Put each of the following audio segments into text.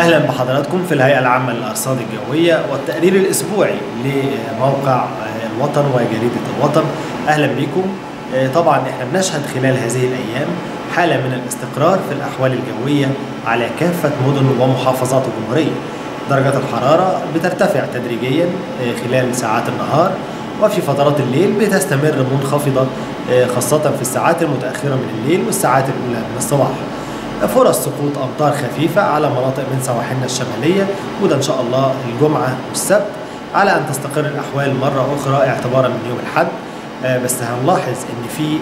أهلا بحضراتكم في الهيئة العامة للأرصاد الجوية والتقرير الأسبوعي لموقع الوطن وجريدة الوطن. أهلا بكم. طبعا احنا بنشهد خلال هذه الأيام حالة من الاستقرار في الأحوال الجوية على كافة مدن ومحافظات الجمهورية. درجة الحرارة بترتفع تدريجيا خلال ساعات النهار، وفي فترات الليل بتستمر منخفضة خاصة في الساعات المتأخرة من الليل والساعات الأولى من الصباح. فرص سقوط أمطار خفيفة على مناطق من سواحلنا الشمالية، وده إن شاء الله الجمعة والسبت، على أن تستقر الأحوال مرة أخرى اعتبارا من يوم الأحد. بس هنلاحظ إن في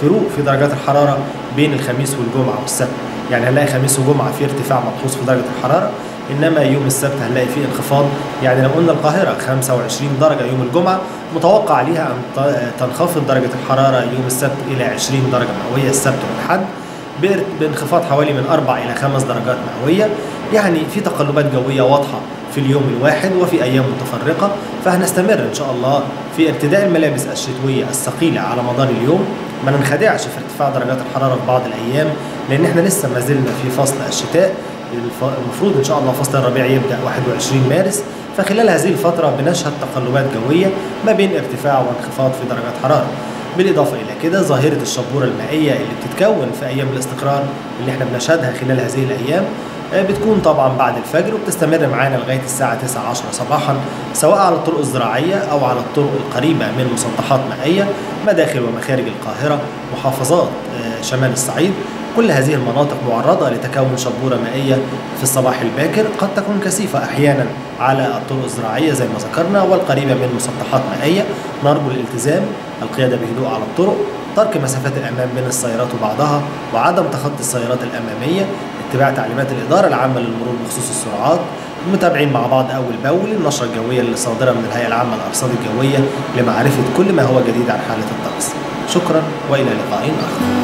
فروق في درجات الحرارة بين الخميس والجمعة والسبت، يعني هنلاقي خميس وجمعة في ارتفاع ملحوظ في درجة الحرارة، إنما يوم السبت هنلاقي فيه انخفاض. يعني لو قلنا القاهرة 25 درجة يوم الجمعة، متوقع ليها أن تنخفض درجة الحرارة يوم السبت إلى 20 درجة مئوية السبت والأحد، بانخفاض حوالي من 4 إلى 5 درجات مئوية. يعني في تقلبات جوية واضحة في اليوم الواحد وفي أيام متفرقة، فهنستمر إن شاء الله في ارتداء الملابس الشتوية الثقيلة على مدار اليوم. ما ننخدعش في ارتفاع درجات الحرارة في بعض الأيام، لأن احنا لسه ما زلنا في فصل الشتاء. المفروض إن شاء الله فصل الربيع يبدأ 21 مارس، فخلال هذه الفترة بنشهد تقلبات جوية ما بين ارتفاع وانخفاض في درجات حرارة. بالإضافة إلى كده ظاهرة الشبورة المائية اللي بتتكون في أيام الاستقرار اللي احنا بنشهدها خلال هذه الأيام بتكون طبعا بعد الفجر، وبتستمر معانا لغاية الساعة 9-10 صباحا، سواء على الطرق الزراعية أو على الطرق القريبة من مسطحات مائية، مداخل ومخارج القاهرة، محافظات شمال الصعيد. كل هذه المناطق معرضة لتكون شبورة مائية في الصباح الباكر، قد تكون كثيفة أحيانا على الطرق الزراعية زي ما ذكرنا والقريبة من مسطحات مائية. نرجو الالتزام، القيادة بهدوء على الطرق، ترك مسافات الأمام بين السيارات وبعضها، وعدم تخطي السيارات الأمامية، اتباع تعليمات الإدارة العامة للمرور بخصوص السرعات، متابعين مع بعض أول بأول النشرة الجوية اللي صادرة من الهيئة العامة للأرصاد الجوية لمعرفة كل ما هو جديد عن حالة الطقس. شكرا وإلى لقاء آخر.